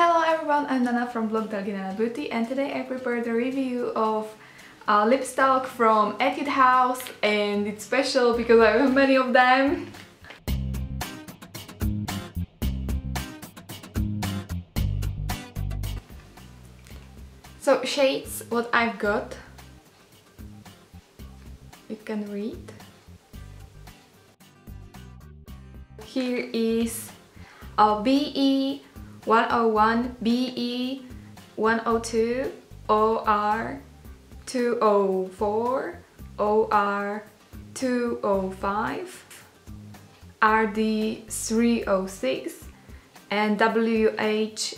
Hello everyone, I'm Nana from blog Ddalginana Beauty, and today I prepared a review of lip stock from Etude House, and it's special because I have many of them. So shades, what I've got, you can read. Here is BE 101, BE 102, OR 204, OR 205, RD 306, and WH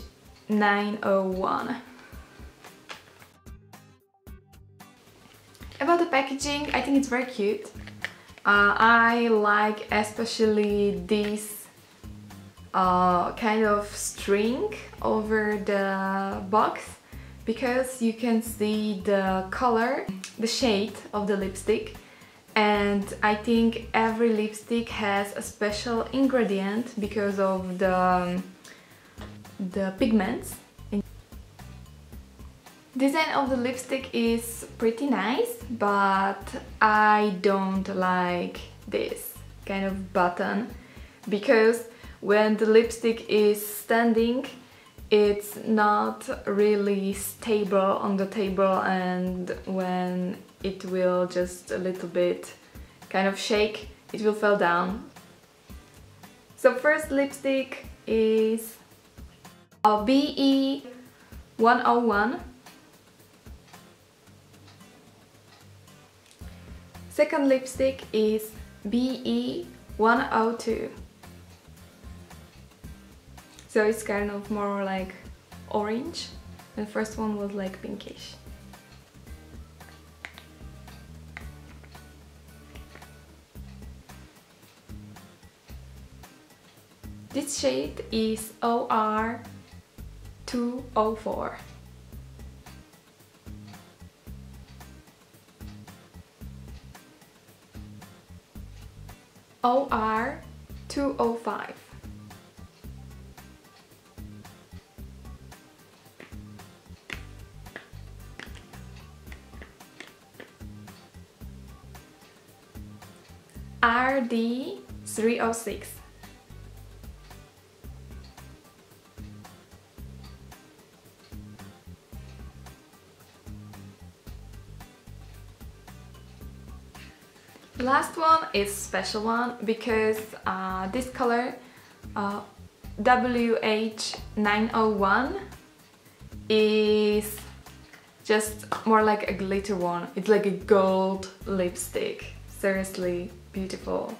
901. About the packaging, I think it's very cute. I like especially this kind of string over the box, because you can see the color, the shade of the lipstick, and I think every lipstick has a special ingredient because of the pigments. Design of the lipstick is pretty nice, but I don't like this kind of button, because when the lipstick is standing, it's not really stable on the table, and when it will just a little bit kind of shake, it will fall down. So first lipstick is a BE 101. Second lipstick is BE 102. So it's kind of more like orange, and first one was like pinkish. This shade is OR 204. OR 205. RD 306. Last one is special one, because this color WH901 is just more like a glitter one. It's like a gold lipstick. Seriously beautiful.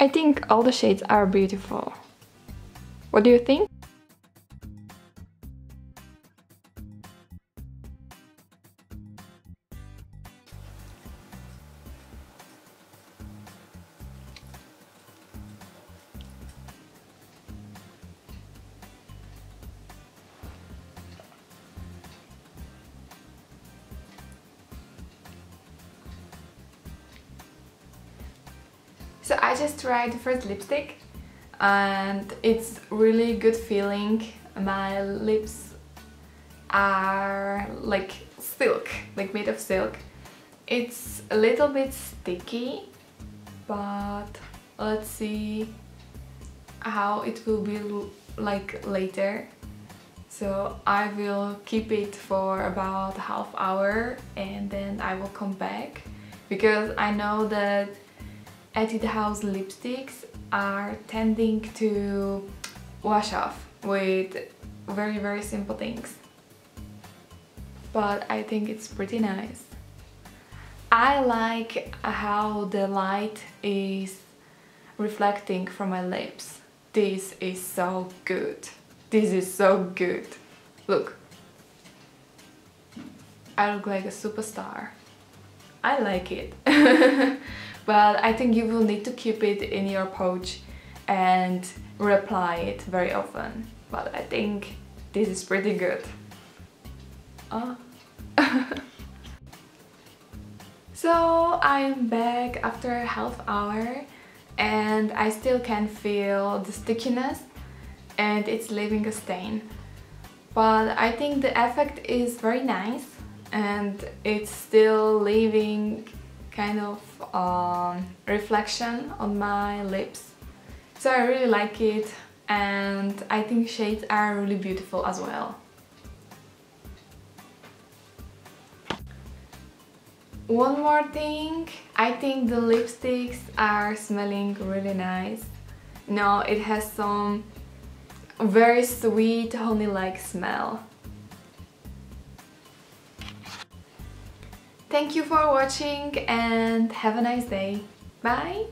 I think all the shades are beautiful. What do you think? So I just tried the first lipstick, and it's really good feeling. My lips are like silk, like made of silk. It's a little bit sticky, but let's see how it will be like later. So I will keep it for about half hour, and then I will come back, because I know that Etude House lipsticks are tending to wash off with very simple things. But I think it's pretty nice. I like how the light is reflecting from my lips. This is so good. This is so good. Look. I look like a superstar. I like it. but I think you will need to keep it in your pouch and reapply it very often. But I think this is pretty good. Oh. So I'm back after a half hour and I still can feel the stickiness and it's leaving a stain. But I think the effect is very nice and it's still leaving kind of reflection on my lips. So I really like it and I think shades are really beautiful as well. One more thing, I think the lipsticks are smelling really nice. No, it has some very sweet honey-like smell. Thank you for watching and have a nice day. Bye!